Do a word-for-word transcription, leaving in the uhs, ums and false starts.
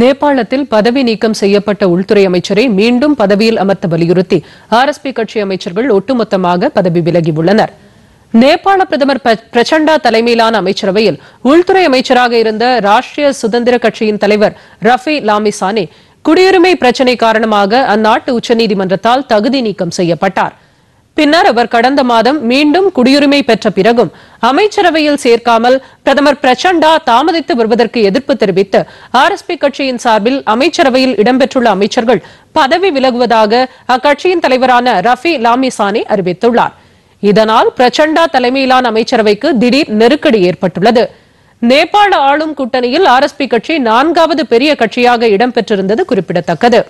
நேபாளத்தில் பதவி நீக்கம் செய்யப்பட்ட உள்துறை அமைச்சரை மீண்டும் பதவியில் அமர்த்த வலியுறுத்தி ஆர்எஸ்பி கட்சி அமைச்சர்கள் ஒட்டுமொத்தமாக பதவி விலகியுள்ளனர். நேபாள பிரதமர் பிரச்சண்டா தலைமையிலான அமைச்சரவையில் உள்துறை அமைச்சராக இருந்த ராஷ்டிரிய சுதந்திர கட்சியின் தலைவர் ரபி லாமிசானே குடியுரிமை பிரச்சினை காரணமாக அந்நாட்டு உச்சநீதிமன்றத்தால் தகுதி நீக்கம் செய்யப்பட்டார். பின்னர் அவர் கடந்த மாதம் மீண்டும் குடியுரிமை பெற்ற பிறகும் அமைச்சரவையில் சேர்க்காமல் பிரதமர் பிரச்சண்டா தாமதித்து வருவதற்கு எதிர்ப்பு தெரிவித்து ஆர்எஸ்பி கட்சியின் சார்பில் அமைச்சரவையில் இடம்பெற்றுள்ள அமைச்சர்கள் பதவி விலகுவதாக அக்கட்சியின் தலைவரான ரபி லாமிசானே அறிவித்துள்ளார். இதனால் பிரச்சண்டா தலைமையிலான அமைச்சரவைக்கு திடீர் நெருக்கடி ஏற்பட்டுள்ளது. நேபாள ஆளும் கூட்டணியில் ஆர்எஸ்பி கட்சி நான்காவது பெரிய கட்சியாக இடம்பெற்றிருந்தது குறிப்பிடத்தக்கது.